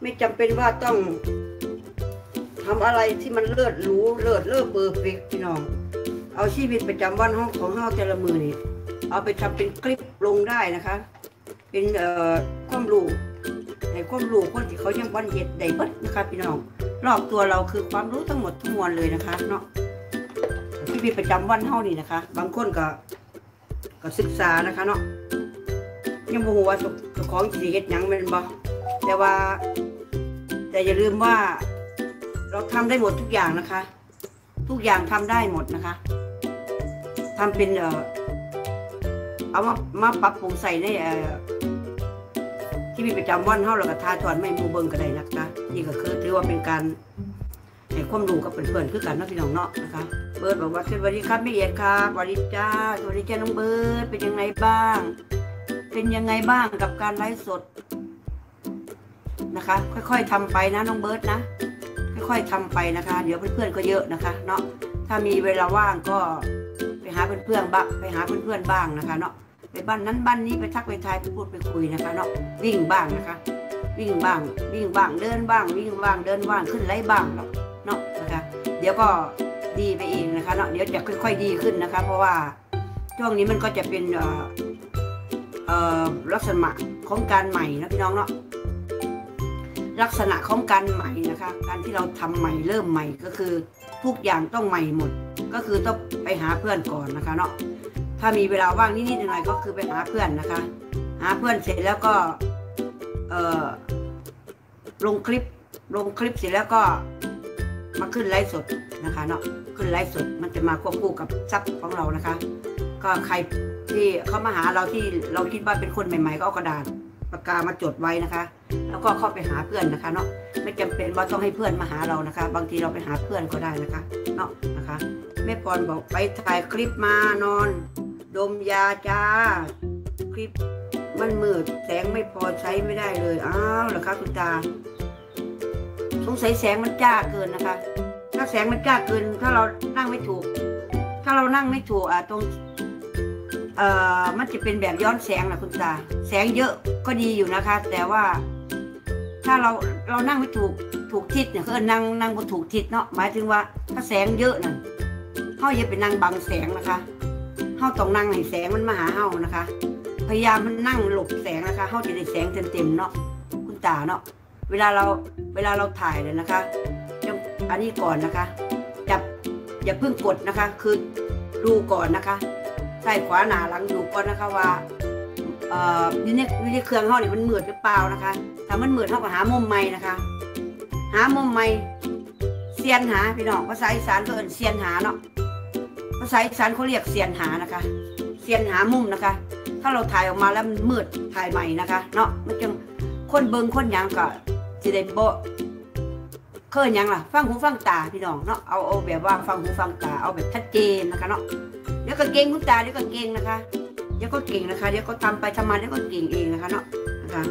ไม่จำเป็นว่าต้องทำอะไรที่มันเลิศหรูเลิศเลอเบอร์เฟกพี่น้องเอาชีวิตประจำวันของเราแต่ละมือนี่เอาไปทำเป็นคลิปลงได้นะคะเป็นความรู้ในความรู้คนที่เขายังวันเหตุใดเบิดนะคะพี่น้องรอบตัวเราคือความรู้ทั้งหมดทั้งมวลเลยนะคะเนาะชีวิตประจำวันเฮานี่นะคะบางคนก็ศึกษานะคะเนาะยังบ่ฮู้ว่าเจ้าของสิเฮ็ดหยังแม่นบ่แต่อย่าลืมว่าเราทำได้หมดทุกอย่างนะคะทุกอย่างทำได้หมดนะคะทำเป็นเอามาปรับปรุงใส่ในที่มีประจำวันเฮาแล้วก็ทาทอนไม่มูเบิงก็ได้นะคะนี่ก็คือถือว่าเป็นการให้ความรู้กับเพื่อนๆคือกันเนาะพี่น้องเนาะนะคะเบิร์ดบอกว่าสวัสดีครับพี่เอียดครับสวัสดีจ้าสวัสดีจ้าน้องเบิร์ดเป็นยังไงบ้างกับการไลฟ์สดนะคะค่อยๆทำไปนะน้องเบิร์ดนะค่อยๆทำไปนะคะเดี๋ยวเพื่อนๆก็เยอะนะคะเนาะถ้ามีเวลาว่างก็ไปหาเพื่อนๆบ้างนะคะเนาะไปบ้านนั้นบ้านนี้ไปทักไปทายไปพูดไปคุยนะคะเนาะวิ่งบ้างนะคะวิ่งบ้างเดินบ้างวิ่งบ้างเดินบ้างขึ้นไล่บ้างเนาะนะคะเดี๋ยวก็ดีไปเองนะคะเนาะเดี๋ยวจะค่อยๆดีขึ้นนะคะเพราะว่าช่วงนี้มันก็จะเป็นลักษณะของการใหม่นะพี่น้องเนาะลักษณะของการใหม่นะคะการที่เราทำใหม่เริ่มใหม่ก็คือทุกอย่างต้องใหม่หมดก็คือต้องไปหาเพื่อนก่อนนะคะเนาะถ้ามีเวลาว่างนิดๆหน่อยๆก็คือไปหาเพื่อนนะคะหาเพื่อนเสร็จแล้วก็ลงคลิปเสร็จแล้วก็มาขึ้นไลฟ์สดนะคะเนาะขึ้นไลฟ์สดมันจะมาควบคู่กับซับของเรานะคะก็ใครที่เข้ามาหาเราที่เราคิดว่าเป็นคนใหม่ๆก็เอากระดาษปากกามาจดไว้นะคะแล้วก็เข้าไปหาเพื่อนนะคะเนาะไม่จำเป็นว่าต้องให้เพื่อนมาหาเรานะคะบางทีเราไปหาเพื่อนก็ได้นะคะเนาะนะคะแม่พรบอกไปถ่ายคลิปมานอนดมยาจ้าคลิปมันมืดแสงไม่พอใช้ไม่ได้เลยอ้าวเหรอคะคุณตาสงสัยแสงมันจ้าเกินนะคะถ้าแสงมันจ้าเกินถ้าเรานั่งไม่ถูกตรงมันจะเป็นแบบย้อนแสงนะคุณตาแสงเยอะก็ดีอยู่นะคะแต่ว่าถ้าเรานั่งไม่ถูกทิศเนี่ยคือนั่งบนถูกทิศเนาะหมายถึงว่าถ้าแสงเยอะน่ะเฮาอย่าไปนั่งบังแสงนะคะเฮาต้องนั่งให้แสงมันมาหาเฮานะคะพยายามมันนั่งหลบแสงนะคะเฮาจะได้แสงเต็มเนาะคุณตาเนาะเวลาเราถ่ายเลยนะคะอันนี้ก่อนนะคะอย่าเพิ่งกดนะคะคือดูก่อนนะคะใส่ขวาหนาหลังดูก่อนนะคะว่านี่เครื่องเฮานี่มันมืดหรือเปล่านะคะถ้ามันมืดเฮาก็หามุมใหม่นะคะหามุมใหม่เสียนหาพี่น้องภาษาอีสานก็เอิ้นเสียนหาเนาะภาษาอีสานเขาเรียกเสียนหานะคะเสียนหามุมนะคะถ้าเราถ่ายออกมาแล้วมันมืดถ่ายใหม่นะคะเนาะมันจังคนเบิ่งคนหยังก็สิได้บ่เคยหยังล่ะฟังหูฟังตาพี่น้องเนาะเอาแบบว่าฟังหูฟังตาเอาแบบชัดเจนนะคะเนาะเดี๋ยวก็เก่งคุณตาเดี๋ยวก็เก่งนะคะเดี๋ยวก็เก่งนะคะเดี๋ยวก็ทำไปทำมาเดี๋ยวก็เก่งเองนะคะเนาะนะคะ